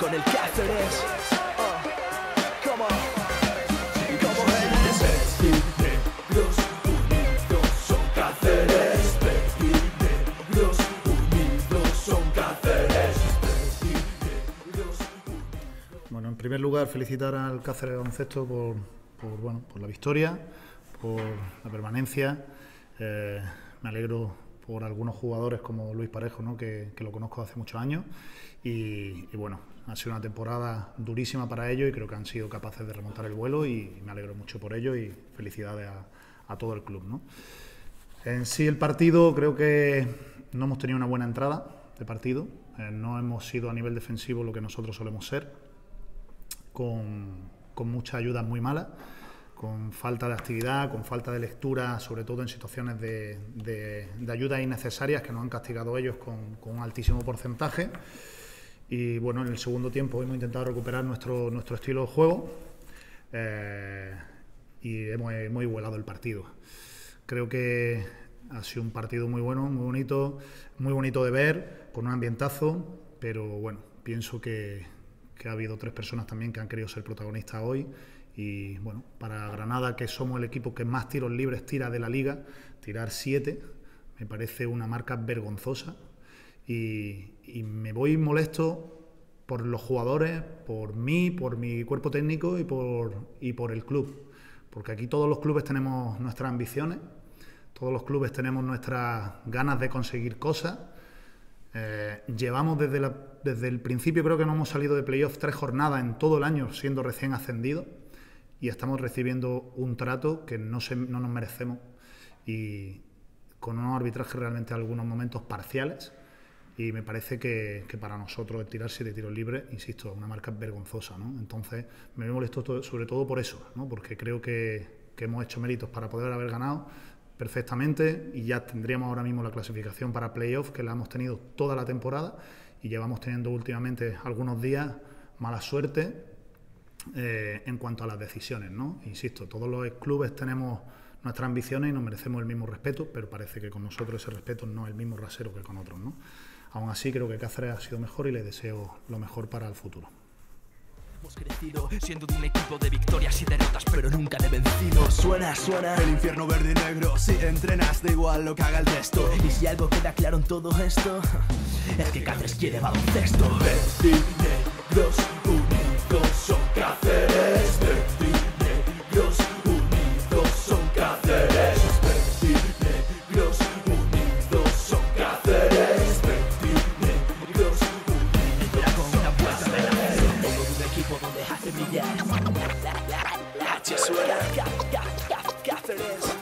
Con el Cáceres. Como Cáceres Negros unidos son Cáceres. Negros unidos son Cáceres. Bueno, en primer lugar, felicitar al Cáceres Baloncesto por la victoria, por la permanencia. Me alegro por algunos jugadores como Luis Parejo, ¿no? que lo conozco hace muchos años, y bueno, ha sido una temporada durísima para ellos y creo que han sido capaces de remontar el vuelo, y me alegro mucho por ello y felicidades a todo el club, ¿no? En sí, el partido, creo que no hemos tenido una buena entrada de partido, no hemos sido a nivel defensivo lo que nosotros solemos ser, con muchas ayudas muy malas, con falta de actividad, con falta de lectura, sobre todo en situaciones de ayudas innecesarias que nos han castigado ellos con un altísimo porcentaje. Y bueno, en el segundo tiempo hemos intentado recuperar nuestro estilo de juego y hemos igualado el partido. Creo que ha sido un partido muy bueno, muy bonito de ver, con un ambientazo, pero bueno, pienso que ha habido tres personas también que han querido ser protagonistas hoy. Y bueno, para Granada, que somos el equipo que más tiros libres tira de la liga, tirar 7 me parece una marca vergonzosa, y me voy molesto por los jugadores, por mí, por mi cuerpo técnico y por el club, porque aquí todos los clubes tenemos nuestras ambiciones, todos los clubes tenemos nuestras ganas de conseguir cosas. Llevamos desde el principio, creo que no hemos salido de playoff 3 jornadas en todo el año, siendo recién ascendidos, y estamos recibiendo un trato que no nos merecemos, y con unos arbitrajes realmente en algunos momentos parciales, y me parece que para nosotros el tirar 7 tiros libres, insisto, es una marca vergonzosa, ¿no? Entonces me molesto sobre todo por eso, ¿no? Porque creo que hemos hecho méritos para poder haber ganado perfectamente, y ya tendríamos ahora mismo la clasificación para playoff, que la hemos tenido toda la temporada y llevamos teniendo últimamente algunos días mala suerte en cuanto a las decisiones, ¿no? Insisto, todos los clubes tenemos nuestras ambiciones y nos merecemos el mismo respeto, pero parece que con nosotros ese respeto no es el mismo rasero que con otros, ¿no? Aún así, creo que Cáceres ha sido mejor y le deseo lo mejor para el futuro. Hemos crecido siendo de un equipo de victorias y derrotas, pero nunca de vencidos. Suena el infierno verde y negro. Si entrenas, da igual lo que haga el resto. Y si algo queda claro en todo esto, es que Cáceres quiere baloncesto. Verdinegros unidos son Cáceres. Verdinegros unidos son Cáceres. Verdinegros unidos son Cáceres. Verdinegros unidos son Cáceres. Donde hace brillar la H suena. Cáceres.